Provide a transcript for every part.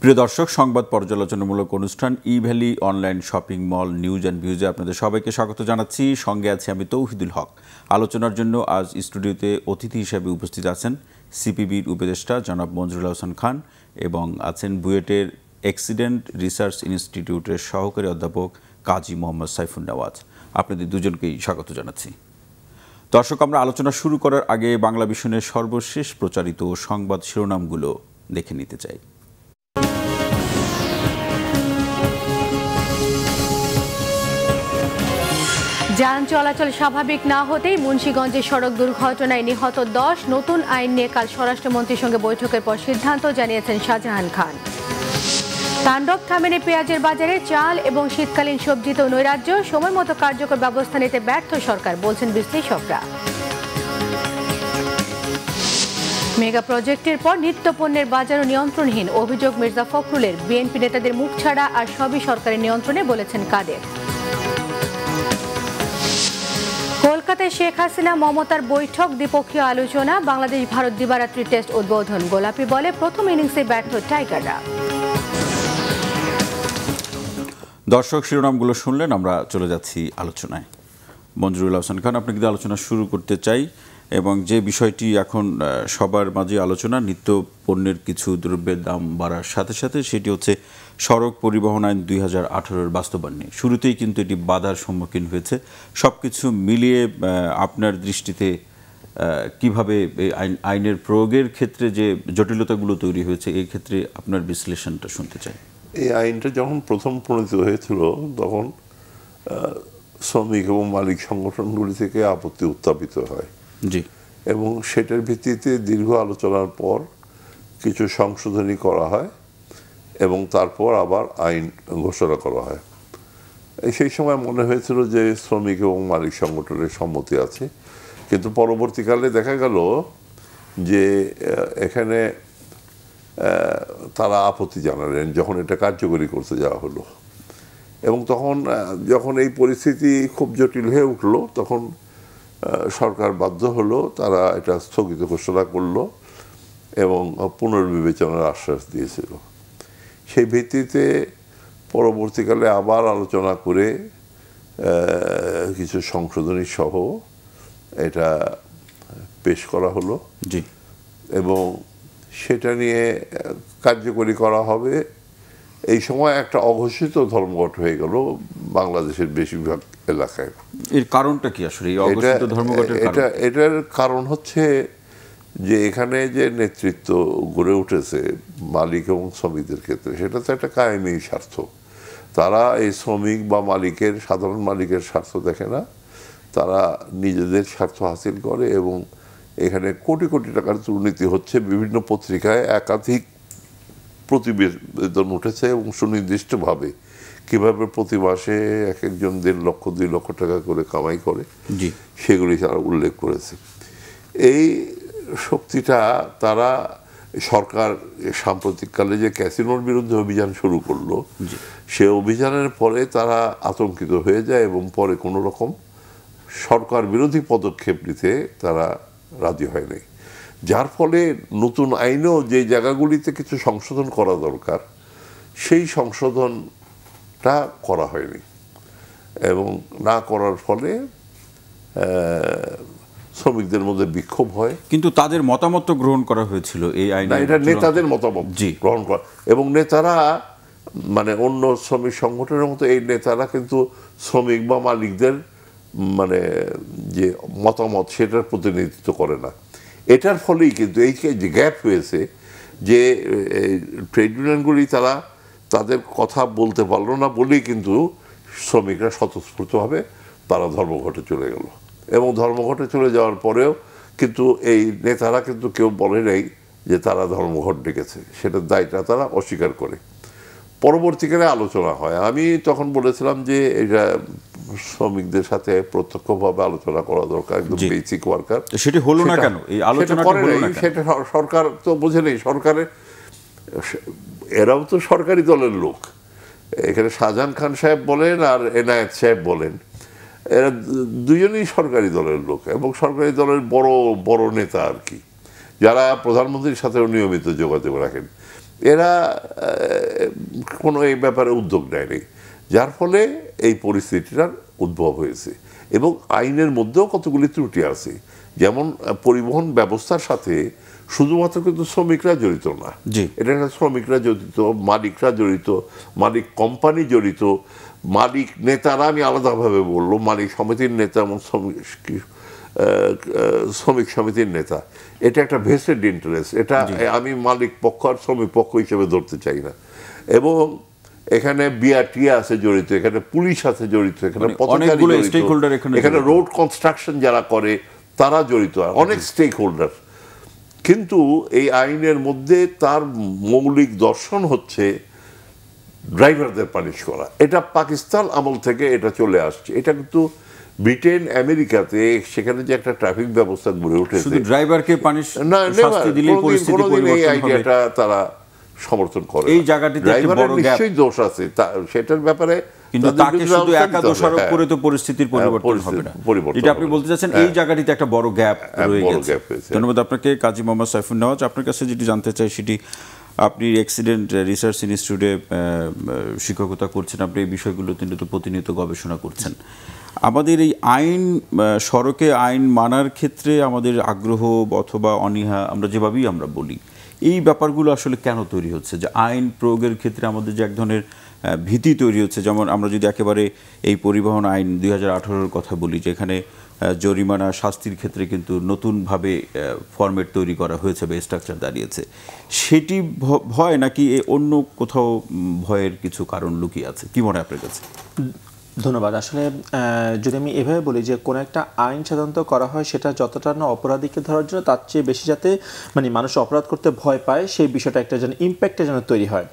প্রিয় দর্শক সংবাদ পর্যালোচনামূলক অনুষ্ঠান ই valley online shopping mall news and ভিউজে আপনাদের সবাইকে স্বাগত জানাচ্ছি সঙ্গে আছি আমি তৌহিদুল হক আলোচনার জন্য আজ স্টুডিওতে অতিথি হিসেবে উপস্থিত আছেন সিপিবির উপদেষ্টা জনাব মনজুরুল হোসেন খান এবং আছেন বুয়েটের অ্যাক্সিডেন্ট রিসার্চ ইনস্টিটিউটের সহকারী অধ্যাপক কাজী মোহাম্মদ সাইফুন নওয়াজ আপনাদের দুজনকেই স্বাগত জানাচ্ছি দর্শক আমরা আলোচনা শুরু করার আগে বাংলা ভিশনের সর্বশেষ প্রচারিত সংবাদ শিরোনামগুলো দেখে নিতে চাই যান চলাচল স্বাভাবিক না হতেই মুন্সিগঞ্জের সড়ক দুর্ঘটনায় নিহত ১০ নতুন আইন নিয়ে কাল স্বরাষ্ট্রমন্ত্রীর সঙ্গে বৈঠকের পর সিদ্ধান্ত জানিয়েছেন শাহজাহান খান তাণ্ডব থামেনি পেঁয়াজের বাজারে চাল এবং শীতকালীন সবজিতেও নৈরাজ্য সময় মতো কার্যকর ব্যবস্থা নিতে ব্যর্থ সরকার বলছেন বিশ্লেষকরা মেগা প্রজেক্টের পর নিত্যপণ্যের বাজারও নিয়ন্ত্রণহীন অভিযোগ মির্জা ফখরুলের বিএনপি নেতাদের মুখ ছাড়া আর সবই সরকারের নিয়ন্ত্রণে বলেছেন কাদের কলকাতায় শেখ হাসিনা মমতার বৈঠক দ্বিপক্ষীয় আলোচনা বাংলাদেশ ভারত দিবারাত্রি টেস্ট উদ্বোধন গোলাপি বলে প্রথম ইনিংসে ব্যর্থ টাইগাররা দর্শক শিরোনামগুলো শুনলেন আমরা চলে যাচ্ছি আলোচনায় মনজুরুল হোসেন খান আপনাকে দিয়ে আলোচনা শুরু করতে চাই এবং যে বিষয়টি এখন সবার মাঝে আলোচনা নিত্য পণ্যের কিছু দ্রব্যের দাম বাড়ার সাথে সাথে সেটি হচ্ছে সড়ক পরিবহন আইন ২০১৮-র বাস্তবায়ন শুরুতেই কিন্তু এটি বাধার সম্মুখীন হয়েছে সব কিছু মিলিয়ে আপনার দৃষ্টিতে কিভাবে আইনের প্রয়োগের ক্ষেত্রে যে জটিলতাগুলো তৈরি হয়েছে এই ক্ষেত্রে আপনার বিশ্লেষণটা শুনতে চাই এই আইনটা যখন প্রথম প্রণীত হয়েছিল তখন শ্রমিক এবং মালিক সংগঠনগুলি থেকে আপত্তি উত্থাপিত হয় জি এবং সেটার ভিত্তিতে দীর্ঘ আলোচনার পর কিছু সংশোধনী করা হয় এবং তারপর আবার আইন ঘোষণা করা হয় সেই সময় মনে হয়েছিল যে শ্রমিক এবং মালিক সংগঠনের সম্মতি আছে কিন্তু পরবর্তীকালে দেখা গেল যে এখানে তারা আপত্তি জানালেন যখন এটা কার্যকরী করতে যাওয়া হলো এবং যখন এই পরিস্থিতি খুব জটিল হয়ে উঠলো তখন সরকার বাধ্য হলো তারা এটা স্থগিত ঘোষণা করলো এবং পুনর্বিবেচনার আশ্বাস দিয়েছিল সেই ভিত্তিতে পরবর্তীকালে আবার আলোচনা করে কিছু সংশোধনী সহ এটা পেশ করা হলো জি এবং সেটা নিয়ে কার্যকরী করা হবে এই সময় একটা অঘোষিত ধর্মঘট হয়ে গেল বাংলাদেশের বেশিরভাগ এলাকায় এর কারণটা কি আসলে এই অঘোষিত ধর্মঘটের কারণ এটার কারণ হচ্ছে যে এখানে যে নেতৃত্ব গড়ে উঠেছে মালিক এবং শ্রমিকদের ক্ষেত্রে সেটা তো একটা কায়েমি স্বার্থ তারা এই শ্রমিক বা মালিকের সাধারণ মালিকের স্বার্থ দেখে না তারা নিজেদের স্বার্থ হাসিল করে এবং এখানে কোটি কোটি টাকার দুর্নীতি হচ্ছে বিভিন্ন পত্রিকায় একাধিক প্রতিবেদন উঠেছে এবং সুনির্দিষ্টভাবে কীভাবে প্রতি মাসে এক একজন ১.5 লক্ষ ২ লক্ষ টাকা করে কামাই করে জি সেগুলি তারা উল্লেখ করেছে এই শক্তিটা তারা সরকার সাম্প্রতিককালে যে ক্যাসিনোর বিরুদ্ধে অভিযান শুরু করলো সে অভিযানের পরে তারা আতঙ্কিত হয়ে যায় এবং পরে কোনো রকম সরকার বিরোধী পদক্ষেপ নিতে তারা রাজি হয় নাই যার ফলে নতুন আইনেও যে জায়গাগুলিতে কিছু সংশোধন করা দরকার সেই সংশোধনটা করা হয়নি এবং না করার ফলে শ্রমিকদের মধ্যে বিক্ষোভ হয় কিন্তু তাদের মতামত গ্রহণ করা হয়েছিল এই আইন এটা নেতাদের মতামত জি গ্রহণ করা এবং নেতারা মানে অন্য শ্রমিক সংগঠনের মতো এই নেতারা কিন্তু শ্রমিক বা মালিকদের মানে যে মতামত সেটার প্রতিনিধিত্ব করে না এটার ফলেই কিন্তু এই যে গ্যাপ হয়েছে যে ট্রেড ইউনিয়নগুলি তারা তাদের কথা বলতে পারলো না বলেই কিন্তু শ্রমিকরা স্বতঃস্ফূর্তভাবে তারা ধর্মঘটে চলে গেল এবং ধর্মঘটে চলে যাওয়ার পরেও কিন্তু এই নেতারা কিন্তু কেউ বলে নাই যে তারা ধর্মঘট ডেকেছে সেটার দায়টা তারা অস্বীকার করে পরবর্তীকালে আলোচনা হয় আমি তখন বলেছিলাম যে এটা শ্রমিকদের সাথে প্রত্যক্ষভাবে আলোচনা করা দরকার একদম বেসিক ওয়ার্কার সেটা হলো না কেন এই আলোচনাটা হলো না সেটা সরকার তো বোঝে নাই সরকারের এরাও তো সরকারি দলের লোক এখানে শাহজাহান খান সাহেব বলেন আর এনায়েত সাহেব বলেন এরা দুজনেই সরকারি দলের লোক এবং সরকারি দলের বড় বড় নেতা আর কি যারা প্রধানমন্ত্রীর সাথেও নিয়মিত যোগাযোগ রাখেন এরা কোনো এই ব্যাপারে উদ্যোগ নেয়নি, যার ফলে এই পরিস্থিতিটার উদ্ভব হয়েছে। এবং আইনের মধ্যেও কতগুলি ত্রুটি আছে, যেমন পরিবহন ব্যবস্থার সাথে শুধুমাত্র কিন্তু শ্রমিকরা জড়িত না, এটা শ্রমিকরা জড়িত, মালিকরা জড়িত, মালিক কোম্পানি জড়িত, মালিক নেতারা আমি আলাদাভাবে বললো, মালিক সমিতির নেতা এবং শ্রমিক সমিতির নেতা, এটা একটা ভেস্টেড ইন্টারেস্ট, এটা আমি মালিক পক্ষ আর শ্রমিক পক্ষ হিসেবে ধরতে চাই না। এবং এখানে বিআরটি আছে জড়িত, এখানে পুলিশ আছে জড়িত, এখানে পথচারী জড়িত, এখানে রোড কনস্ট্রাকশন যারা করে তারা জড়িত, অনেক স্টেক হোল্ডার। কিন্তু এই আইনের মধ্যে তার মৌলিক দর্শন হচ্ছে ড্রাইভারদের পানিশ করা, এটা পাকিস্তান আমল থেকে এটা চলে আসছে। এটা কিন্তু ব্রিটেন আমেরিকাতে সেখানে যে একটা ট্রাফিক ব্যবস্থা গড়ে উঠেছে, ড্রাইভারকে পানিশ না এই আইডিয়াটা তারা সমর্থন করে। এই জায়গাটিতে নিশ্চয়ই দোষ আছে, সেটার ব্যাপারে কিন্তু তাকে শুধু একা দোষারোপ করে তো পরিস্থিতির পরিবর্তন হবে না, এটা আপনি বলতে চাচ্ছেন। এই জায়গাটিতে একটা বড় গ্যাপ রয়ে গেছে। ধন্যবাদ আপনাকে কাজী মোহাম্মদ সাইফুন নওয়াজ। আপনার কাছে যেটি জানতে চাই সেটি, আপনি অ্যাক্সিডেন্ট রিসার্চ ইনস্টিটিউটে শিক্ষকতা করছেন, আপনি এই বিষয়গুলো কিন্তু প্রতিনিয়ত গবেষণা করছেন। আমাদের এই আইন, সড়কে আইন মানার ক্ষেত্রে আমাদের আগ্রহ অথবা অনীহা, যেভাবেই আমরা বলি, এই ব্যাপারগুলো আসলে কেন তৈরি হচ্ছে? যে আইন প্রয়োগের ক্ষেত্রে আমাদের যে এক ধরনের ভীতি তৈরি হচ্ছে, যেমন আমরা যদি একেবারে এই পরিবহন আইন 2018-র কথা বলি, যেখানে জরিমানা শাস্তির ক্ষেত্রে কিন্তু নতুনভাবে ফরম্যাট তৈরি করা হয়েছে বা স্ট্রাকচার দাঁড়িয়েছে, সেটি ভয় নাকি অন্য কোথাও ভয়ের কিছু কারণ লুকিয়ে আছে, কি মনে হয় আপনার কাছে? ধন্যবাদ। আসলে যদি আমি এভাবে বলি যে কোনো একটা আইন সাধারণত করা হয় সেটা যতটা না অপরাধীকে ধরার জন্য, তার চেয়ে বেশি যাতে মানুষ অপরাধ করতে ভয় পায় সেই বিষয়টা একটা যেন ইম্প্যাক্টটা যেন তৈরি হয়।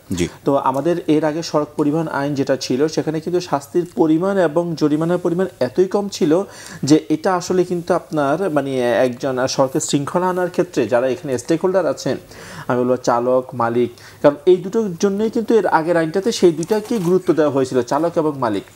তো আমাদের এর আগে সড়ক পরিবহন আইন যেটা ছিল সেখানে কিন্তু শাস্তির পরিমাণ এবং জরিমানার পরিমাণ এতই কম ছিল যে এটা আসলে কিন্তু আপনার একজন সড়কের শৃঙ্খলা আনার ক্ষেত্রে যারা এখানে স্টেক হোল্ডার আছেন, আমি বলবো চালক, মালিক, কারণ এই দুটোর জন্যই কিন্তু এর আগের আইনটাতে সেই দুইটাকেই গুরুত্ব দেওয়া হয়েছিল, চালক এবং মালিক।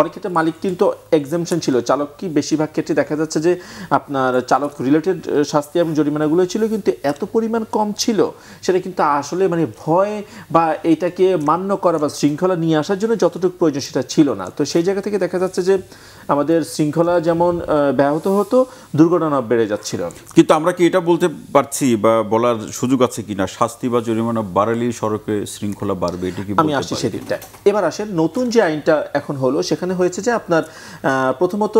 অনেক ক্ষেত্রে মালিক কিন্তু এক্সাম্পশন ছিল, চালক কি বেশিরভাগ ক্ষেত্রে দেখা যাচ্ছে যে আপনার চালক রিলেটেড শাস্তি এবং জরিমানাগুলো ছিল কিন্তু এত পরিমাণ কম ছিল, সেটা কিন্তু আসলে ভয় বা এইটাকে মান্য করা বা শৃঙ্খলা নিয়ে আসার জন্য যতটুকু প্রয়োজন সেটা ছিল না। তো সেই জায়গা থেকে দেখা যাচ্ছে যে আমাদের শৃঙ্খলা যেমন ব্যাহত হতো, দুর্ঘটনা বেড়ে যাচ্ছিল। কিন্তু আমরা কি এটা বলতে পারছি বা বলার সুযোগ আছে কিনা, শাস্তি বা জরিমানা বাড়ালে সড়কে শৃঙ্খলা বাড়বে? এটা কি আমি আসছি সেদিকটা। এবার আসেন নতুন যে আইনটা এখন হলো, সেখানে হয়েছে যে আপনার প্রথমত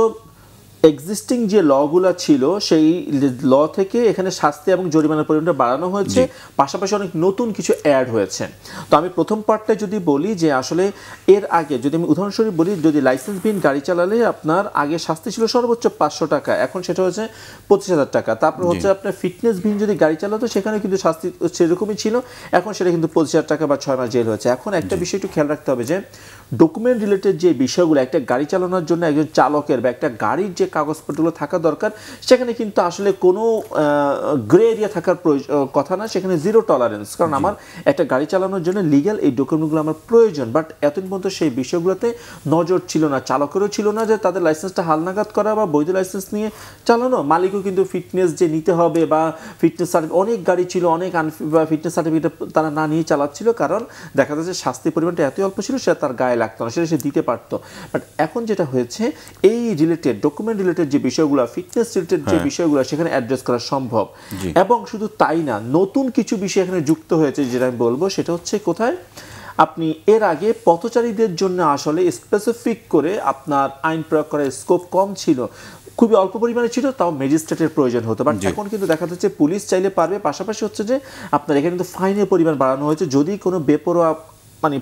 এক্সিস্টিং যে লগুলো ছিল সেই ল থেকে এখানে শাস্তি এবং জরিমানার পরিমাণটা বাড়ানো হয়েছে, পাশাপাশি অনেক নতুন কিছু অ্যাড হয়েছে। তো আমি প্রথম পার্টটা যদি বলি যে আসলে এর আগে যদি আমি উদাহরণস্বরূপ বলি, যদি লাইসেন্সবিহীন গাড়ি চালালে আপনার আগে শাস্তি ছিল সর্বোচ্চ 500 টাকা, এখন সেটা হচ্ছে 25,000 টাকা। তারপর হচ্ছে আপনার ফিটনেসবিহীন যদি গাড়ি চালাতো সেখানে কিন্তু শাস্তি সেরকমই ছিল, এখন সেটা কিন্তু 25,000 টাকা বা 6 মাস জেল হয়েছে। এখন একটা বিষয় একটু খেয়াল রাখতে হবে যে ডকুমেন্ট রিলেটেড যে বিষয়গুলো, একটা গাড়ি চালানোর জন্য একজন চালকের বা একটা গাড়ির যে কাগজপত্রগুলো থাকা দরকার সেখানে কিন্তু আসলে কোনো গ্রে এরিয়া থাকার কথা না, সেখানে জিরো টলারেন্স। কারণ আমার একটা গাড়ি চালানোর জন্য লিগ্যাল এই ডকুমেন্টগুলো আমার প্রয়োজন, বাট এতদিন পর্যন্ত সেই বিষয়গুলোতে নজর ছিল না, চালকেরও ছিল না যে তাদের লাইসেন্সটা হালনাগাদ করা বা বৈধ লাইসেন্স নিয়ে চালানো। মালিকও কিন্তু ফিটনেস যে নিতে হবে বা ফিটনেস সার্টিফিকেট, অনেক গাড়ি ছিল অনেক বা ফিটনেস সার্টিফিকেট তারা না নিয়ে চালাচ্ছিল, কারণ দেখা যাচ্ছে শাস্তির পরিমাণটা এতই অল্প ছিল সেটা তার গায়ে লাগতো না, সেটা সে দিতে পারতো। বাট এখন যেটা হয়েছে এই রিলেটেড ডকুমেন্ট রিলেটেড যে বিষয়গুলো, ফিটনেস রিলেটেড যে বিষয়গুলো সেখানে অ্যাড্রেস করা সম্ভব। এবং শুধু তাই না, নতুন কিছু বিষয় এখানে যুক্ত হয়েছে যেটা আমি বলবো, সেটা হচ্ছে কোথায় আপনি এর আগে পথচারীদের জন্য আসলে স্পেসিফিক করে আপনার আইন প্রয়োগ করার স্কোপ কম ছিল, খুবই অল্প পরিমাণে ছিল, তাও ম্যাজিস্ট্রেটের প্রয়োজন হতো। বাট এখন কিন্তু দেখা যাচ্ছে পুলিশ চাইলে পারবে, পাশাপাশি হচ্ছে যে আপনার এখানে কিন্তু ফাইনের পরিমাণ বাড়ানো হয়েছে। যদি কোনো বেপরোয়া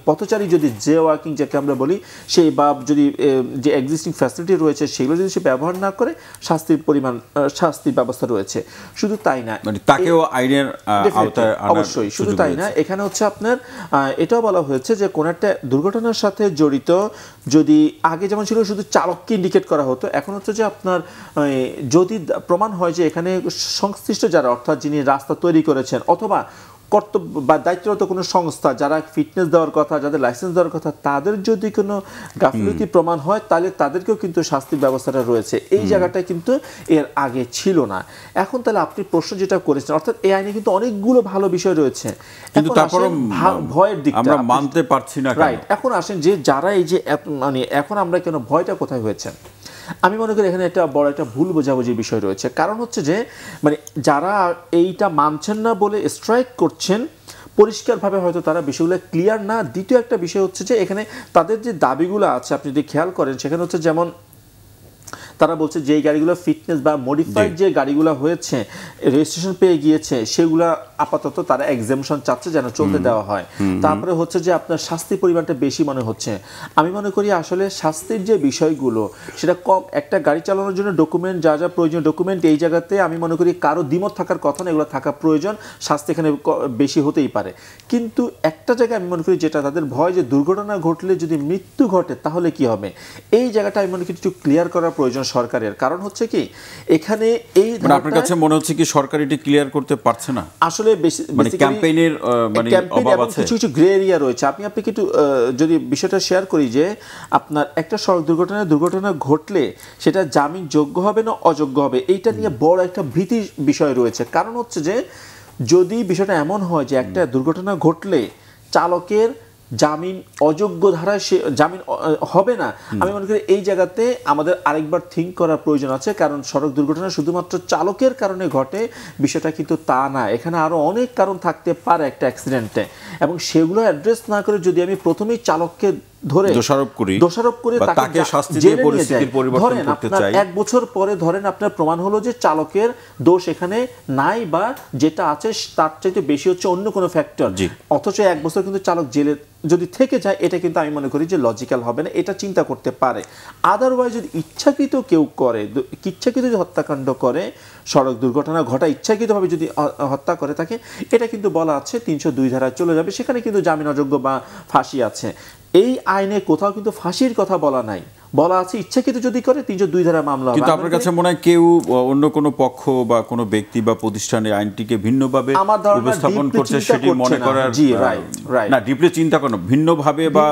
পথচারী যদি জে ওয়াকিং যাকে আমরা বলি সেই, বা যদি যে এক্সিস্টিং ফ্যাসিলিটি রয়েছে সেগুলো যদি সে ব্যবহার না করে, শাস্তির পরিমাণ শাস্তির ব্যবস্থা রয়েছে। শুধু তাই না, তাকেও আইনের আওতায় আনা, অবশ্যই। শুধু তাই না, এখানে হচ্ছে আপনার এটাও বলা হয়েছে যে কোনো একটা দুর্ঘটনার সাথে জড়িত যদি আগে যেমন ছিল শুধু চালককে ইন্ডিকেট করা হতো, এখন হচ্ছে যে আপনার যদি প্রমাণ হয় যে এখানে সংশ্লিষ্ট যারা, অর্থাৎ যিনি রাস্তা তৈরি করেছেন অথবা কর্তব্য বা দায়িত্বরত কোনো সংস্থা যারা ফিটনেস দেওয়ার কথা যাদের লাইসেন্স দেওয়ার কথা তাদের যদি কোনো গাফিলতি প্রমাণ হয় তাহলে তাদেরকেও কিন্তু শাস্তির ব্যবস্থাটা রয়েছে এই জায়গাটা কিন্তু এর আগে ছিল না এখন তাহলে আপনি প্রশ্ন যেটা করেছেন অর্থাৎ এই আইনে কিন্তু অনেকগুলো ভালো বিষয় রয়েছে কিন্তু তারপরে ভয়ের দিকটা আমরা মানতে পারছি না রাইট এখন আসেন যে যারা এই যে মানে এখন আমরা কেন ভয়টা কোথায় হয়েছে আমি মনে করি এখানে একটা বড় একটা ভুল বোঝাবুঝির বিষয় রয়েছে কারণ হচ্ছে যে মানে যারা এইটা মানছেন না বলে স্ট্রাইক করছেন পরিষ্কারভাবে হয়তো তারা বিষয়গুলো ক্লিয়ার না দ্বিতীয় একটা বিষয় হচ্ছে যে এখানে তাদের যে দাবিগুলো আছে আপনি যদি খেয়াল করেন সেখানে হচ্ছে যেমন তারা বলছে যে গাড়িগুলো ফিটনেস বা মডিফাইড যে গাড়িগুলো হয়েছে রেজিস্ট্রেশন পেয়ে গিয়েছে সেগুলো আপাতত তারা এক্সেম্পশন চাচ্ছে যেন চলতে দেওয়া হয় তারপরে হচ্ছে যে আপনার শাস্তি পরিমাণটা বেশি মনে হচ্ছে আমি মনে করি আসলে শাস্তির যে বিষয়গুলো সেটা কম একটা গাড়ি চালানোর জন্য ডকুমেন্ট যা যা প্রয়োজন ডকুমেন্ট এই জায়গাতে আমি মনে করি কারো দ্বিমত থাকার কথা না এগুলো থাকা প্রয়োজন শাস্তি এখানে বেশি হতেই পারে কিন্তু একটা জায়গা আমি মনে করি যেটা তাদের ভয় যে দুর্ঘটনা ঘটলে যদি মৃত্যু ঘটে তাহলে কি হবে এই জায়গাটা আমি মনে করি একটু ক্লিয়ার করা প্রয়োজন সরকারের কারণ হচ্ছে কি এখানে এই আপনার কাছে মনে হচ্ছে কি সরকার এটি ক্লিয়ার করতে পারছে না আসলে মানে ক্যাম্পেইনের মানে অভাব আছে কিছু কিছু গ্রে এরিয়া রয়েছে আপনি আপনাকে একটু যদি বিষয়টা শেয়ার করি যে আপনার একটা সড়ক দুর্ঘটনা ঘটলে সেটা জামিনযোগ্য হবে না অযোগ্য হবে এইটা নিয়ে বড় একটা ভীতির বিষয় রয়েছে কারণ হচ্ছে যে যদি বিষয়টা এমন হয় যে একটা দুর্ঘটনা ঘটলে চালকের জামিন অযোগ্য ধারায় সে জামিন হবে না আমি মনে করি এই জায়গাতে আমাদের আরেকবার থিঙ্ক করার প্রয়োজন আছে কারণ সড়ক দুর্ঘটনা শুধুমাত্র চালকের কারণে ঘটে বিষয়টা কিন্তু তা না এখানে আরও অনেক কারণ থাকতে পারে একটা অ্যাক্সিডেন্টে এবং সেগুলো অ্যাড্রেস না করে যদি আমি প্রথমেই চালককে ধরে দোষারোপ করে তাকে শাস্তি দিয়ে পরিস্থিতির পরিবর্তন করতে চাই এক বছর পরে ধরেন আপনার প্রমাণ হলো যে চালকের দোষ এখানে নাই বা যেটা আছে তার চাইতে বেশি হচ্ছে অন্য কোনো ফ্যাক্টর অথচ এক বছর কিন্তু চালক জেলে যদি থেকে যায় এটা কিন্তু আমি মনে করি যে লজিক্যাল হবে না এটা চিন্তা করতে পারে আদারওয়াইজ যদি ইচ্ছাকৃত কেউ করে ইচ্ছাকৃত যদি হত্যাকাণ্ড করে সড়ক দুর্ঘটনা ঘটা ইচ্ছাকৃতভাবে যদি হত্যা করে থাকে এটা কিন্তু বলা আছে ৩০২ ধারায় চলে যাবে সেখানে কিন্তু জামিন অযোগ্য বা ফাঁসি আছে এই আইনে কোথাও কিন্তু ফাঁসির কথা বলা নাই বলা আছে ইচ্ছাকৃত যদি করে ৩০২ ধারা মামলা কিন্তু আপনার কাছে মনে হয় কেউ অন্য কোনো পক্ষ বা কোনো ব্যক্তি বা প্রতিষ্ঠানে আইনটিকে ভিন্নভাবে উপস্থাপন করছে সেটি মনে করার না ডিপলি চিন্তা করা ভিন্নভাবে বা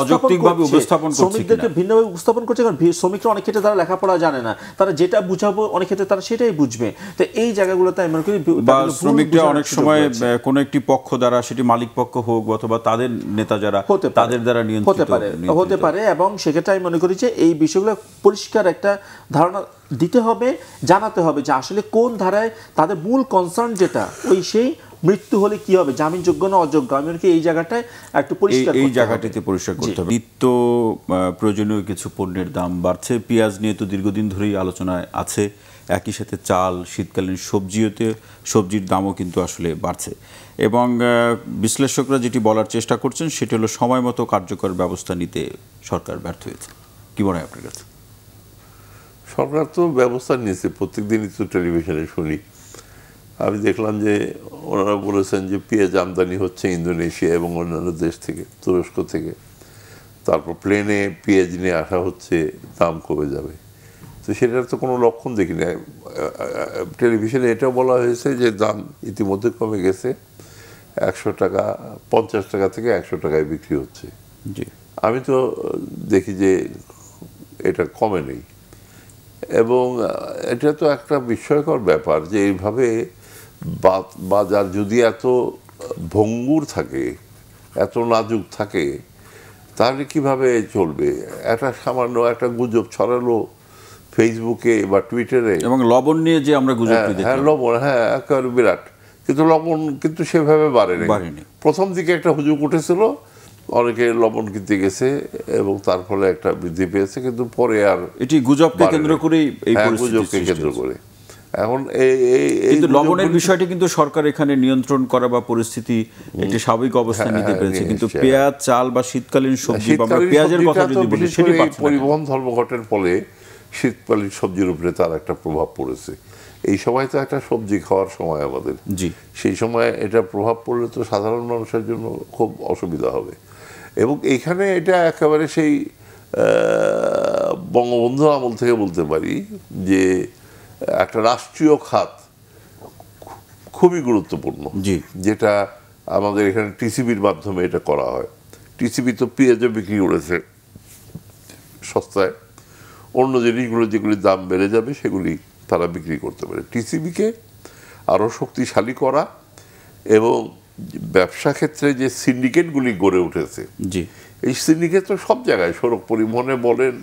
অযৌক্তিকভাবে উপস্থাপন করছে শ্রমিকদেরকে ভিন্নভাবে উপস্থাপন করছে কারণ শ্রমিকরা অনেক ক্ষেত্রে তারা লেখাপড়া জানে না তারা যেটা বুঝাবো অনেক ক্ষেত্রে তারা সেটাই বুঝবে তো এই জায়গাগুলোতে আমি মনে করি বা শ্রমিকরা অনেক সময় কোনো একটি পক্ষ দ্বারা সেটি মালিক পক্ষ হোক অথবা তাদের নেতা যারা তাদের দ্বারা নিয়ন্ত্রিত হতে পারে এবং সেক্ষেত্রে আমি মনে করি যে এই বিষয়গুলো পরিষ্কার একটা ধারণা দিতে হবে জানাতে হবে যে আসলে কোন ধারায় তাদের মূল কনসার্ন যেটা ওই সেই মৃত্যু হলে কি হবে জামিনযোগ্য না অযোগ্য আমি এই জায়গাটায় একটু পরিষ্কার এই জায়গাটিতে পরিষ্কার করতে হবে নিত্য প্রয়োজনীয় কিছু পণ্যের দাম বাড়ছে পেঁয়াজ নিয়ে তো দীর্ঘদিন ধরেই আলোচনায় আছে একই সাথে চাল শীতকালীন সবজির দামও কিন্তু আসলে বাড়ছে এবং বিশ্লেষকরা যেটি বলার চেষ্টা করছেন সেটি হলো সময় মতো কার্যকর ব্যবস্থা নিতে সরকার ব্যর্থ হয়েছে কী মনে হয় আপনার কাছে সরকার তো ব্যবস্থা নিয়েছে প্রত্যেক দিনই তো টেলিভিশনে শুনি আমি দেখলাম যে ওনারা বলেছেন যে পেঁয়াজ আমদানি হচ্ছে ইন্দোনেশিয়া এবং অন্যান্য দেশ থেকে তুরস্ক থেকে তারপর প্লেনে পেঁয়াজ নিয়ে আসা হচ্ছে দাম কমে যাবে তো সেটার তো কোনো লক্ষণ দেখি না টেলিভিশনে এটাও বলা হয়েছে যে দাম ইতিমধ্যে কমে গেছে 100 টাকা 50 টাকা থেকে 100 টাকায় বিক্রি হচ্ছে জি আমি তো দেখি যে এটা কমে নেই এবং এটা তো একটা বিস্ময়কর ব্যাপার যে এইভাবে বাজার যদি এত ভঙ্গুর থাকে এত নাজুক থাকে তাহলে কিভাবে চলবে একটা সামান্য একটা গুজব ছড়ালো ফেসবুকে বা টুইটারে এবং লবণ নিয়ে যে আমরা গুজব দেখি হ্যাঁ লবণ হ্যাঁ একেবারে বিরাট কিন্তু লবণ কিন্তু সেভাবে বাড়েনি প্রথম দিকে একটা হুজুক উঠেছিল অনেকে লবণ কিনতে গেছে এবং তার ফলে একটা বৃদ্ধি পেয়েছে কিন্তু পরে আর এটি গুজবকে কেন্দ্র করে এই গুজবকে কেন্দ্র করে এখন এই লবণের বিষয়টি কিন্তু সরকার এখানে নিয়ন্ত্রণ করা বা পরিস্থিতি একটি স্বাভাবিক অবস্থা নিতে পেরেছে কিন্তু পেঁয়াজ চাল বা শীতকালীন সবজি বা পেঁয়াজের কথা যদি বলি সেটি পরিবহন ধর্মঘটের ফলে শীতকালীন সবজির উপরে তার একটা প্রভাব পড়েছে এই সময় তো একটা সবজি খাওয়ার সময় আমাদের জি সেই সময় এটা প্রভাব পড়লে তো সাধারণ মানুষের জন্য খুব অসুবিধা হবে এবং এখানে এটা একেবারে সেই বঙ্গবন্ধু আমল থেকে বলতে পারি যে একটা রাষ্ট্রীয় খাত খুবই গুরুত্বপূর্ণ যেটা আমাদের এখানে টিসিবির মাধ্যমে এটা করা হয় টিসিবি তো পেঁয়াজ বিক্রি করেছে সস্তায় অন্য জিনিসগুলো যেগুলি দাম বেড়ে যাবে সেগুলি তারা বিক্রি করতে পারে টিসিবিকে আরও শক্তিশালী করা এবং ব্যবসা ক্ষেত্রে যে সিন্ডিকেটগুলি গড়ে উঠেছে এই সিন্ডিকেট তো সব জায়গায় সড়ক পরিবহনে বলেন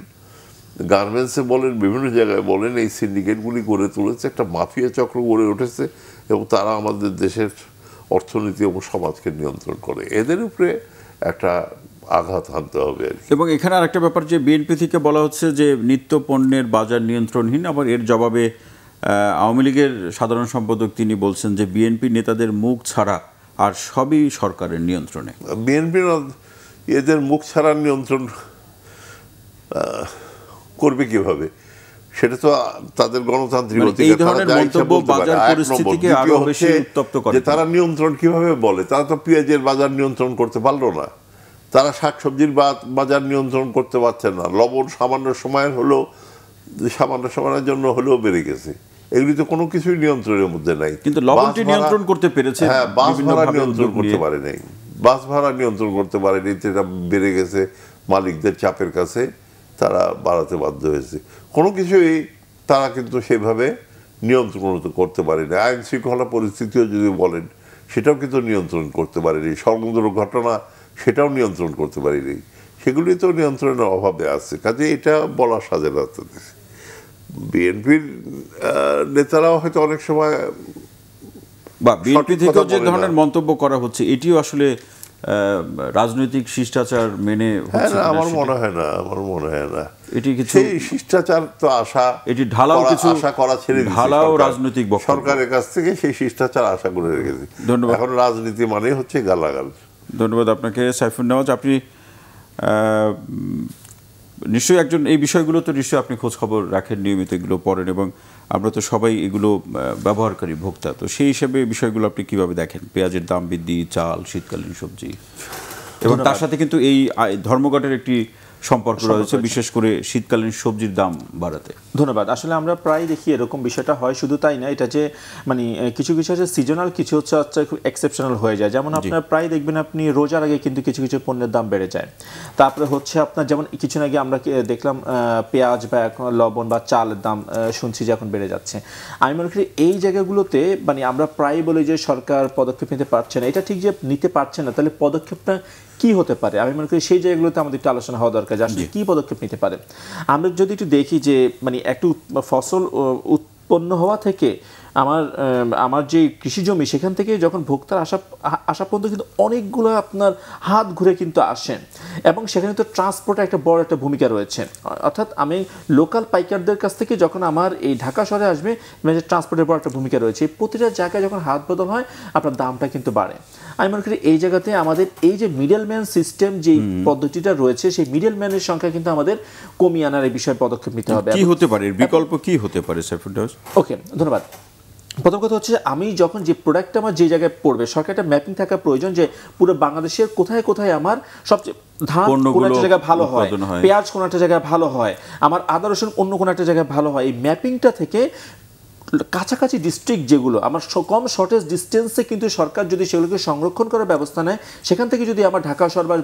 গার্মেন্টসে বলেন বিভিন্ন জায়গায় বলেন এই সিন্ডিকেটগুলি গড়ে তুলেছে একটা মাফিয়া চক্র গড়ে উঠেছে এবং তারা আমাদের দেশের অর্থনীতি এবং সমাজকে নিয়ন্ত্রণ করে এদের উপরে একটা আঘাত আনতে হবে এবং এখানে আরেকটা ব্যাপার যে বিএনপি থেকে বলা হচ্ছে যে নিত্য পণ্যের বাজার নিয়ন্ত্রণহীন আবার এর জবাবে আওয়ামী লীগের সাধারণ সম্পাদক তিনি বলছেন যে বিএনপি নেতাদের মুখ ছাড়া আর সবই সরকারের নিয়ন্ত্রণে বিএনপি এদের মুখ ছাড়া নিয়ন্ত্রণ করবে কিভাবে সেটা তো তাদের গণতান্ত্রিক অধিকার বাজার পরিস্থিতিকে আরো বেশি উত্তপ্ত করে যে তারা নিয়ন্ত্রণ কিভাবে বলে তারা তো পেঁয়াজের বাজার নিয়ন্ত্রণ করতে পারলো না তারা শাকসবজির বাজার নিয়ন্ত্রণ করতে পারছে না লবণ সামান্য সময়ের হলো সামান্য সময়ের জন্য হলেও বেড়ে গেছে এগুলি তো কোনো কিছুই নিয়ন্ত্রণের মধ্যে নাই কিন্তু লবণটি নিয়ন্ত্রণ করতে পেরেছে হ্যাঁ বাস ভাড়া নিয়ন্ত্রণ করতে পারে নাই বাস ভাড়া নিয়ন্ত্রণ করতে পারেনি যেটা বেড়ে গেছে মালিকদের চাপের কাছে তারা বাড়াতে বাধ্য হয়েছে কোনো কিছুই তারা কিন্তু সেভাবে নিয়ন্ত্রণ করতে পারেনি আইন শৃঙ্খলা পরিস্থিতিও যদি বলেন সেটাও কিন্তু নিয়ন্ত্রণ করতে পারেনি সর্বদর ঘটনা সেটাও নিয়ন্ত্রণ করতে পারিনি সেগুলি তো নিয়ন্ত্রণের অভাবে আসছে কাজে এটা বলা সাজে না বিএনপির নেতারাও হয়তো অনেক সময় বা বিএনপি থেকেও যে ধরনের মন্তব্য করা হচ্ছে এটিও আসলে রাজনৈতিক শিষ্টাচার মেনে আমার মনে হয় না আমার মনে হয় না এটি কিছু শিষ্টাচার তো আশা এটি ঢালাও কিছু আশা করা ছেড়ে ঢালাও রাজনৈতিক সরকারের কাছ থেকে সেই শিষ্টাচার আশা করে রেখেছি ধন্যবাদ এখন রাজনীতি মানে হচ্ছে গালাগাল ধন্যবাদ আপনাকে সাইফুন নেওয়াজ আপনি নিশ্চয়ই একজন এই বিষয়গুলো তো নিশ্চয়ই আপনি খোঁজখবর রাখেন নিয়মিত এগুলো পড়েন এবং আমরা তো সবাই এগুলো ব্যবহারকারী ভোক্তা তো সেই হিসেবে বিষয়গুলো আপনি কীভাবে দেখেন পেঁয়াজের দাম বৃদ্ধি চাল শীতকালীন সবজি এবং তার সাথে কিন্তু এই ধর্মঘটের একটি সম্পর্ক রয়েছে বিশেষ করে শীতকালীন সবজির দাম বাড়াতে ধন্যবাদ আসলে আমরা প্রায় দেখি এরকম বিষয়টা হয় শুধু তাই না এটা যে মানে কিছু কিছু আছে সিজনাল কিছু হচ্ছে এক্সেপশনাল হয়ে যায় যেমন আপনারা প্রায় দেখবেন আপনি রোজার আগে কিন্তু কিছু কিছু পণ্যের দাম বেড়ে যায় তারপরে হচ্ছে আপনার যেমন কিছুদিন আগে আমরা দেখলাম পেঁয়াজ বা এখন লবণ বা চালের দাম শুনছি যে এখন বেড়ে যাচ্ছে আমি মনে করি এই জায়গাগুলোতে মানে আমরা প্রায় বলি যে সরকার পদক্ষেপ নিতে পারছে না এটা ঠিক যে নিতে পারছে না তাহলে পদক্ষেপটা কি হতে পারে আমি মনে করি সেই জায়গাগুলোতে আমাদের একটু আলোচনা হওয়া দরকার আসলে কি পদক্ষেপ নিতে পারে আমরা যদি একটু দেখি যে মানে একটু ফসল উৎপন্ন হওয়া থেকে আমার যে কৃষি জমি সেখান থেকে যখন ভোক্তার আসা পর্যন্ত কিন্তু অনেকগুলো আপনার হাত ঘুরে কিন্তু আসেন এবং সেখানে তো ট্রান্সপোর্টে একটা বড় একটা ভূমিকা রয়েছে অর্থাৎ আমি লোকাল পাইকারদের কাছ থেকে যখন আমার এই ঢাকা শহরে আসবে মানে ট্রান্সপোর্টের বড় একটা ভূমিকা রয়েছে প্রতিটা জায়গায় যখন হাত বদল হয় আপনার দামটা কিন্তু বাড়ে আমি মনে করি এই জায়গাতে আমাদের এই যে মিডলম্যান সিস্টেম যে পদ্ধতিটা রয়েছে সেই মিডলম্যানের সংখ্যা কিন্তু আমাদের কমিয়ে আনার এই বিষয়ে পদক্ষেপ নিতে হবে কি হতে পারে বিকল্প কি হতে পারে ওকে ধন্যবাদ প্রথম কথা হচ্ছে আমি যখন যে প্রোডাক্টটা আমার যে জায়গায় পড়বে সরকার একটা ম্যাপিং থাকা প্রয়োজন যে পুরো বাংলাদেশের কোথায় কোথায় আমার সবচেয়ে ধান কোন একটা জায়গায় ভালো হয় পেঁয়াজ কোন একটা জায়গায় ভালো হয় আমার আদা রসুন অন্য কোন একটা জায়গায় ভালো হয় এই ম্যাপিংটা থেকে কাছাকাছি ডিস্ট্রিক্ট যেগুলো আমার কম শর্টেজ ডিস্টেন্সে কিন্তু সরকার যদি সেগুলোকে সংরক্ষণ করার ব্যবস্থা নেয় সেখান থেকে যদি আমার ঢাকা শহর বা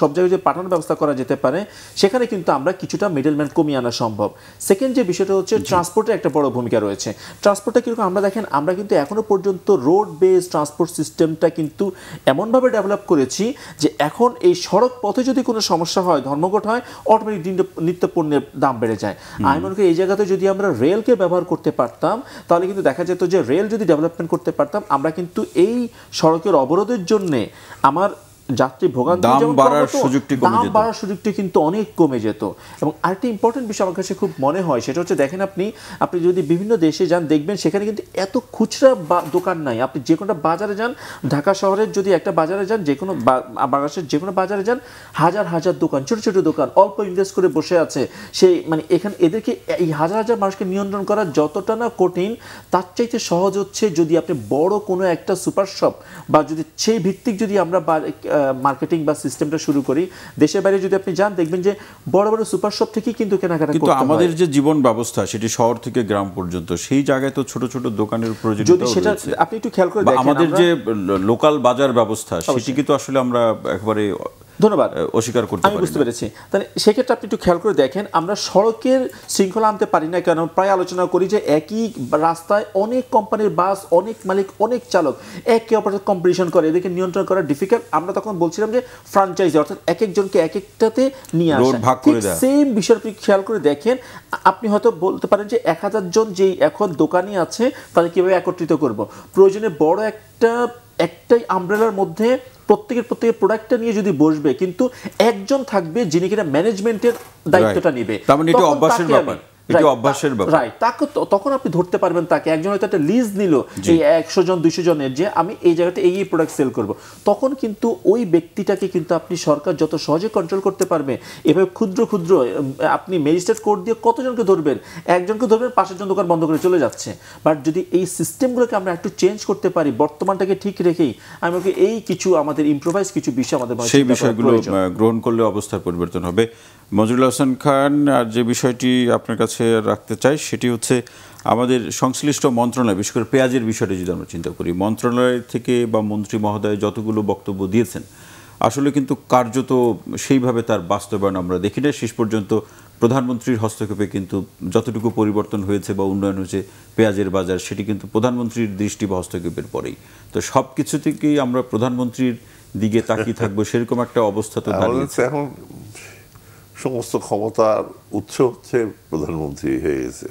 সব জায়গায় যে পাঠানোর ব্যবস্থা করা যেতে পারে সেখানে কিন্তু আমরা কিছুটা মিডলম্যান কমিয়ে আনা সম্ভব সেকেন্ড যে বিষয়টা হচ্ছে ট্রান্সপোর্টের একটা বড় ভূমিকা রয়েছে ট্রান্সপোর্টটা কীরকম আমরা দেখেন আমরা কিন্তু এখনও পর্যন্ত রোড বেস ট্রান্সপোর্ট সিস্টেমটা কিন্তু এমনভাবে ডেভেলপ করেছি যে এখন এই সড়ক পথে যদি কোনো সমস্যা হয় ধর্মঘট হয় অটোমেটিক নিত্য পণ্যের দাম বেড়ে যায় আমি মনে করি এই জায়গাতে যদি আমরা রেলকে ব্যবহার করতে পারতাম তাহলে কিন্তু দেখা যেত যে রেল যদি ডেভেলপমেন্ট করতে পারতাম আমরা কিন্তু এই সড়কের অবরোধের জন্য আমার যাত্রী ভোগান্তি দাম বাড়ার সুযোগটি কিন্তু অনেক কমে যেত এবং আরেকটি ইম্পর্টেন্ট বিষয় আমার কাছে খুব মনে হয় সেটা হচ্ছে দেখেন আপনি যদি বিভিন্ন দেশে যান দেখবেন সেখানে কিন্তু এত খুচরা দোকান নাই আপনি যে কোনো বাজারে যান ঢাকা শহরের যদি একটা বাজারে যান যে কোনো বাংলাদেশের যে কোনো বাজারে যান হাজার হাজার দোকান ছোট ছোট দোকান অল্প ইনভেস্ট করে বসে আছে সেই মানে এখানে এদেরকে এই হাজার হাজার মানুষকে নিয়ন্ত্রণ করা যতটা না কঠিন তার চাইতে সহজ হচ্ছে যদি আপনি বড় কোনো একটা সুপার শপ বা যদি সেই ভিত্তিক যদি আমরা मार्केटिंग बा सिस्टमটা শুরু করি দেশের বাইরে যদি আপনি যান দেখবেন যে বড় বড় সুপার শপ থেকেই কিন্তু কেনাকাটা করতে হয় কিন্তু আমাদের যে জীবন ব্যবস্থা সেটি শহর থেকে গ্রাম পর্যন্ত সেই জায়গায় তো ছোট ছোট দোকানের প্রয়োজন যদি সেটা আপনি একটু খেয়াল করে দেখেন আমাদের যে লোকাল বাজার ব্যবস্থা সেটি কি তো আসলে আমরা একবারে ধন্যবাদ অস্বীকার করতে পারি আমি বুঝতে পেরেছি তাহলে সেই ক্ষেত্রে আপনি একটু খেয়াল করে দেখেন আমরা সড়কের শৃঙ্খলা আনতে পারি না কারণ প্রায় আলোচনা করি যে একই রাস্তায় অনেক কোম্পানির বাস অনেক মালিক অনেক চালক একে অপরের কম্পিটিশন করে এদেরকে নিয়ন্ত্রণ করা ডিফিকাল্ট আমরা তখন বলছিলাম যে ফ্র্যাঞ্চাইজি অর্থাৎ এক একজনকে এক একটাতে নিয়ে আসা ঠিক সেম বিষয় আপনি খেয়াল করে দেখেন আপনি হয়তো বলতে পারেন যে 1000 জন যেই এখন দোকানি আছে তাহলে কিভাবে একত্রিত করব প্রয়োজনে বড় একটাই আমব্রেলার মধ্যে প্রত্যেকের প্রোডাক্টটা নিয়ে যদি বসবে কিন্তু একজন থাকবে যিনি কিনা ম্যানেজমেন্টের দায়িত্বটা নেবে তার মানে এটা অভ্যাসের ব্যাপার এটা অভ্যাসের ব্যাপার রাইট তাকে তখন আপনি ধরতে পারবেন তাকে একজন হয়তো একটা লিজ নিল এই 100 জন 200 জনের যে আমি এই জায়গাতে এই প্রোডাক্ট সেল করব তখন কিন্তু ওই ব্যক্তিটাকে কিন্তু আপনি সরকার যত সহজে কন্ট্রোল করতে পারবে এভাবে ক্ষুদ্র ক্ষুদ্র আপনি ম্যাজিস্ট্রেট কোর্ট দিয়ে কতজনকে ধরবেন একজনকে ধরবেন 500 জন দোকান বন্ধ করে চলে যাচ্ছে বাট যদি এই সিস্টেমগুলোকে আমরা একটু চেঞ্জ করতে পারি বর্তমানটাকে ঠিক রেখেই আমি বলবো এই কিছু আমাদের ইমপ্রোভাইজ কিছু বিষয় আমাদের সেই বিষয়গুলো গ্রহণ করলে অবস্থার পরিবর্তন হবে মজুরুল হাসান খান আর যে বিষয়টি আপনার কাছে রাখতে চাই সেটি হচ্ছে আমাদের সংশ্লিষ্ট মন্ত্রণালয় বিশেষ করে পেঁয়াজের বিষয়টি যদি আমরা চিন্তা করি মন্ত্রণালয় থেকে বা মন্ত্রী মহোদয় যতগুলো বক্তব্য দিয়েছেন আসলে কিন্তু কার্যত সেইভাবে তার বাস্তবায়ন আমরা দেখি না শেষ পর্যন্ত প্রধানমন্ত্রীর হস্তক্ষেপে কিন্তু যতটুকু পরিবর্তন হয়েছে বা উন্নয়ন হয়েছে পেঁয়াজের বাজার সেটি কিন্তু প্রধানমন্ত্রীর দৃষ্টি বা হস্তক্ষেপের পরেই তো সব কিছু থেকেই আমরা প্রধানমন্ত্রীর দিকে তাকিয়ে থাকবো সেরকম একটা অবস্থা তো দাঁড়িয়েছে এখন সমস্ত ক্ষমতার উৎস হচ্ছে প্রধানমন্ত্রী হয়ে গেছে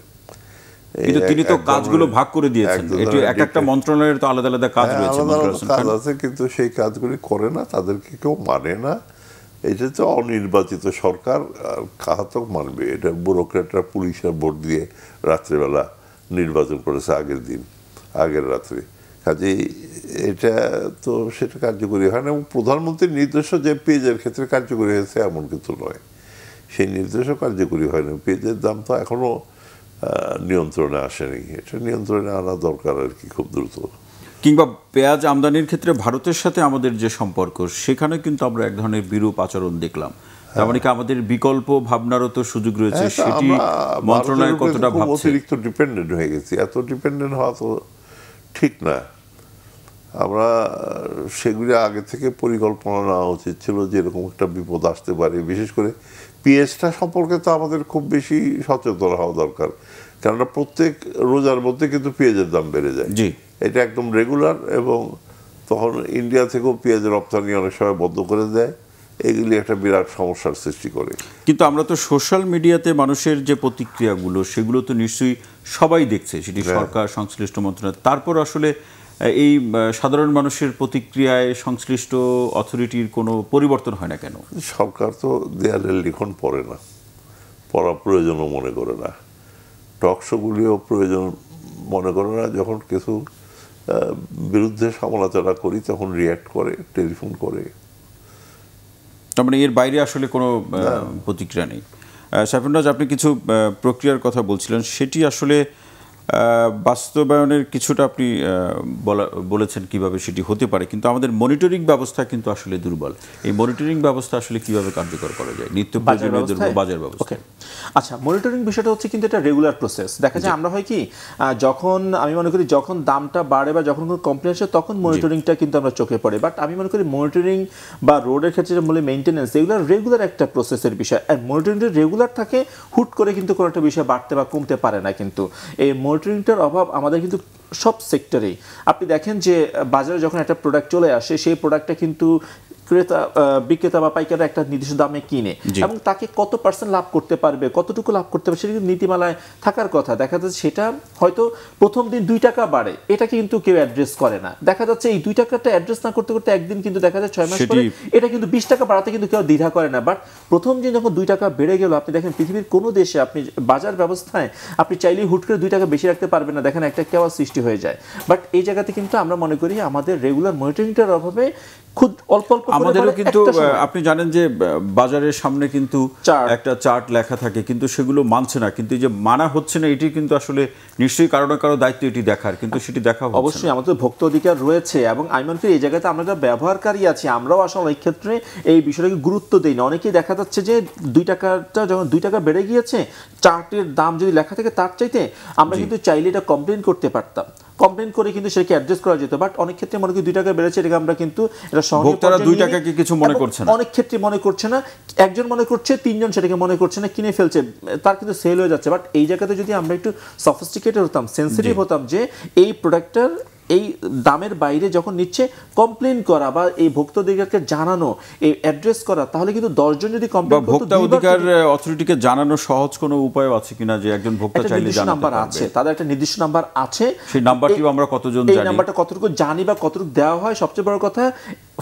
কিন্তু তিনি তো কাজগুলো ভাগ করে দিয়েছেন এটি এক একটা মন্ত্রণালয়ের তো আলাদা আলাদা কাজ রয়েছে কাজ আছে কিন্তু সেই কাজগুলি করে না তাদেরকে কেউ মানে না এটা তো অনির্বাচিত সরকার কাহাতক মানবে এটা ব্যুরোক্র্যাটরা পুলিশের ভোট দিয়ে রাত্রেবেলা নির্বাচন করেছে আগের রাত্রে কাজেই এটা তো সেটা কার্যকরী হয় না এবং প্রধানমন্ত্রীর নির্দেশ যে পেজের ক্ষেত্রে কার্যকরী হয়েছে এমন কিছু নয় সেই নির্দেশও কার্যকরী হয় না পেঁয়াজের দাম তো এখনও নিয়ন্ত্রণে আসেনি এটা নিয়ন্ত্রণে আনা দরকার আর কি খুব দ্রুত কিংবা পেঁয়াজ আমদানির ক্ষেত্রে ভারতের সাথে আমাদের যে সম্পর্ক সেখানে কিন্তু আমরা এক ধরনের বিরূপ আচরণ দেখলাম তার মানে কি আমাদের বিকল্প ভাবনারও তো সুযোগ রয়েছে সেটি মন্ত্রণালয় কতটা ভাবছে অতিরিক্ত ডিপেন্ডেন্ট হয়ে গেছি এত ডিপেন্ডেন্ট হওয়া তো ঠিক না আমরা সেগুলি আগে থেকে পরিকল্পনা নেওয়া উচিত ছিল যেরকম একটা বিপদ আসতে পারে বিশেষ করে পেঁয়াজটা সম্পর্কে তো আমাদের খুব বেশি সচেতন হওয়া দরকার কেননা প্রত্যেক রোজার মধ্যে কিন্তু পেঁয়াজের দাম বেড়ে যায় এটা একদম রেগুলার এবং তখন ইন্ডিয়া থেকেও পেঁয়াজের রপ্তানি অনেক সময় বন্ধ করে দেয় এগুলি একটা বিরাট সমস্যার সৃষ্টি করে কিন্তু আমরা তো সোশ্যাল মিডিয়াতে মানুষের যে প্রতিক্রিয়াগুলো সেগুলো তো নিশ্চয়ই সবাই দেখছে সেটি সরকার সংশ্লিষ্ট মন্ত্রণালয় তারপর আসলে এই সাধারণ মানুষের প্রতিক্রিয়ায় সংশ্লিষ্ট অথরিটির কোনো পরিবর্তন হয় না কেন সরকার তো দেয়ালের লিখন পড়ে না পড়া প্রয়োজনও মনে করে না টকশোগুলিও প্রয়োজন মনে করে না যখন কিছু বিরুদ্ধে সমালোচনা করি তখন রিয়্যাক্ট করে টেলিফোন করে তার মানে এর বাইরে আসলে কোনো প্রতিক্রিয়া নেই সাইফুন্নাজ আপনি কিছু প্রক্রিয়ার কথা বলছিলেন সেটি আসলে বাস্তবায়নের কিছুটা আপনি বলেছেন কিভাবে সেটি হতে পারে কিন্তু আমাদের মনিটরিং ব্যবস্থা কিন্তু আসলে দুর্বল এই মনিটরিং ব্যবস্থা আসলে কিভাবে কার্যকর করা যায় নিত্য প্রয়োজনীয় বাজার ব্যবস্থা আচ্ছা মনিটরিং বিষয়টা হচ্ছে কিন্তু এটা রেগুলার প্রসেস দেখা যায় আমরা হয় কি যখন আমি মনে করি যখন দামটা বাড়ে বা যখন কোনো কমপ্লেন আসে তখন মনিটরিংটা কিন্তু আমরা চোখে পড়ে বাট আমি মনে করি মনিটরিং বা রোডের ক্ষেত্রে বলে মেনটেন্যান্স এগুলো রেগুলার একটা প্রসেসের বিষয় আর মনিটরিংটা রেগুলার থাকে হুট করে কিন্তু কোনো একটা বিষয় বাড়তে বা কমতে পারে না কিন্তু এই মনিটরিংটার অভাব আমাদের কিন্তু সব সেক্টরেই আপনি দেখেন যে বাজারে যখন একটা প্রোডাক্ট চলে আসে সেই প্রোডাক্টটা কিন্তু ক্রেতা বিক্রেতা বা পাইকাররা একটা নির্দিষ্ট দামে কিনে এবং তাকে কত পার্সেন্ট লাভ করতে পারবে কতটুকু লাভ করতে পারবে সেটা কিন্তু নীতিমালায় থাকার কথা দেখা যাচ্ছে সেটা হয়তো প্রথম দিন 2 টাকা বাড়ে এটাকে কিন্তু কেউ অ্যাড্রেস করে না দেখা যাচ্ছে এই 2 টাকাটা অ্যাড্রেস না করতে করতে একদিন কিন্তু দেখা যায় 6 মাস পরে এটা কিন্তু 20 টাকা বাড়াতে কিন্তু কেউ দ্বিধা করে না বাট প্রথম দিন যখন 2 টাকা বেড়ে গেল আপনি দেখেন পৃথিবীর কোনো দেশে আপনি বাজার ব্যবস্থায় আপনি চাইলেই হুট করে 2 টাকা বেশি রাখতে পারবেন না দেখেন একটা কেওয়া সৃষ্টি হয়ে যায় বাট এই জায়গাতে কিন্তু আমরা মনে করি আমাদের রেগুলার মনিটরিংটার অভাবে খুদ অল্প অল্প আমাদেরও কিন্তু আপনি জানেন যে বাজারের সামনে কিন্তু একটা চার্ট লেখা থাকে কিন্তু সেগুলো মানছে না কিন্তু এই যে মানা হচ্ছে না এটি কিন্তু আসলে নিশ্চয়ই কারণ কারো দায়িত্ব এটি দেখার কিন্তু সেটি দেখা হচ্ছে অবশ্যই আমাদের ভোক্তা অধিকার রয়েছে এবং আইমানকে এই জায়গাতে আমরা যারা ব্যবহারকারী আছি আমরাও আসলে এই ক্ষেত্রে এই বিষয়টাকে গুরুত্ব দেই না অনেকেই দেখা যাচ্ছে যে 2 টাকাটা যখন 2 টাকা বেড়ে গিয়েছে চার্টের দাম যদি লেখা থাকে তার চাইতে আমরা কিন্তু চাইলে এটা কমপ্লেইন করতে পারতাম কমপ্লেইন করে কিন্তু সেটাকে অ্যাড্রেস করা যেত বাট অনেক ক্ষেত্রে মনে করি 2 টাকা বেড়েছে এটাকে আমরা কিন্তু এটা সহজে তারা 2 টাকাকে কিছু মনে করছে না অনেক ক্ষেত্রে মনে করছে না একজন মনে করছে তিনজন সেটাকে মনে করছে না কিনে ফেলছে তার কিন্তু সেল হয়ে যাচ্ছে বাট এই জায়গাতে যদি আমরা একটু সফিস্টিকেটেড হতাম সেনসিটিভ হতাম যে এই প্রোডাক্টটার এই দামের বাইরে যখন নিচে কমপ্লেইন করা বা এই ভোক্তা অধিকারকে জানানো এই অ্যাড্রেস করা তাহলে কিন্তু 10 জন যদি কমপ্লেইন করতে ভোক্তা অধিকার অথরিটিকে জানানো সহজ কোনো উপায় আছে কিনা যে একজন ভোক্তা চাইলে জানাতে নাম্বার আছে তাদের একটা নির্দিষ্ট নাম্বার আছে সেই নাম্বারটিও আমরা কতজন জানি এই নাম্বারটা কতটুকু জানি বা কতটুকু দেওয়া হয় সবচেয়ে বড় কথা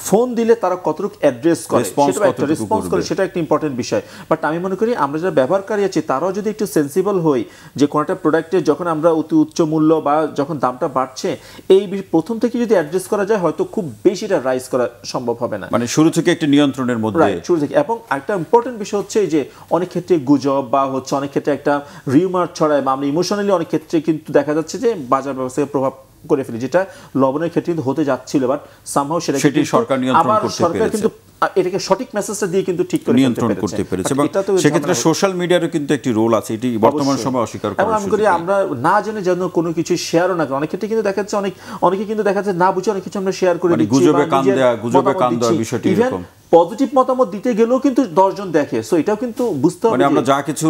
ফোন দিলে তারা কতটুকু অ্যাড্রেস করে সেটা একটা রেসপন্স করে সেটা একটা ইম্পর্টেন্ট বিষয় বাট আমি মনে করি আমরা যারা ব্যবহারকারী আছি তারাও যদি একটু সেনসিবল হই যে কোনটা প্রোডাক্টে যখন আমরা অতি উচ্চ মূল্য বা যখন দামটা বাড়ছে এই প্রথম থেকে যদি অ্যাড্রেস করা যায় হয়তো খুব বেশি এটা রাইজ করা সম্ভব হবে না মানে শুরু থেকে একটা নিয়ন্ত্রণের মধ্যে শুরু থেকে এবং একটা ইম্পর্টেন্ট বিষয় হচ্ছে যে অনেক ক্ষেত্রে গুজব বা হচ্ছে অনেক ক্ষেত্রে একটা রিউমার ছড়ায় বা আমরা ইমোশনালি অনেক ক্ষেত্রে কিন্তু দেখা যাচ্ছে যে বাজার ব্যবস্থায় প্রভাব করে ফেলে যেটা লবণের ক্ষেত্রে কিন্তু হতে যাচ্ছিল বাট সামহাও সেটা সেটি সরকার নিয়ন্ত্রণ করতে পেরেছে কিন্তু এটাকে সঠিক মেসেজটা দিয়ে কিন্তু ঠিক করে নিয়ন্ত্রণ করতে পেরেছে এবং সেক্ষেত্রে সোশ্যাল মিডিয়ারও কিন্তু একটি রোল আছে এটি বর্তমান সময়ে অস্বীকার করা আমি করি আমরা না জেনে যেন কোনো কিছু শেয়ারও না করি অনেক ক্ষেত্রে কিন্তু দেখা যাচ্ছে অনেকে কিন্তু দেখা যাচ্ছে না বুঝে অনেক কিছু আমরা শেয়ার করে দিচ্ছি গুজবে কান দেয়া বিষয়টি এরকম পজিটিভ মতামত দিতে গেলেও কিন্তু 10 জন দেখে সো এটাও কিন্তু বুঝতে হবে মানে আমরা যা কিছু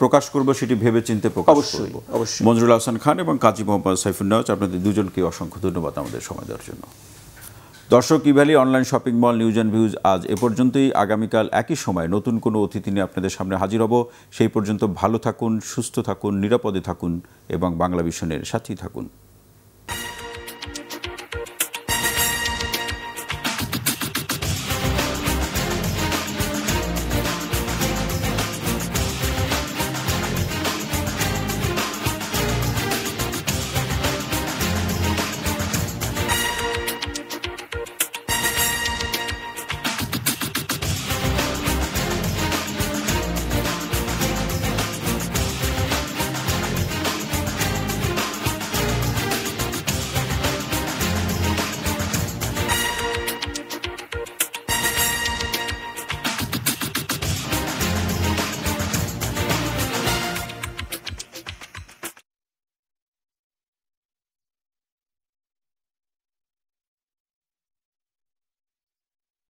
প্রকাশ করব সেটি ভেবেচিন্তে প্রকাশ করব অবশ্যই মনজুরুল হাসান খান এবং কাজী মোহাম্মদ সাইফুন্নাজ আপনাদের দুজনকে অসংখ্য ধন্যবাদ আমাদের সময় দেওয়ার জন্য দর্শক Evaly online shopping mall news and views আজ এ পর্যন্তই আগামীকাল একই সময় নতুন কোনো অতিথি নিয়ে আপনাদের সামনে হাজির হব সেই পর্যন্ত ভালো থাকুন সুস্থ থাকুন নিরাপদে থাকুন এবং বাংলা ভিশনের সাথেই থাকুন।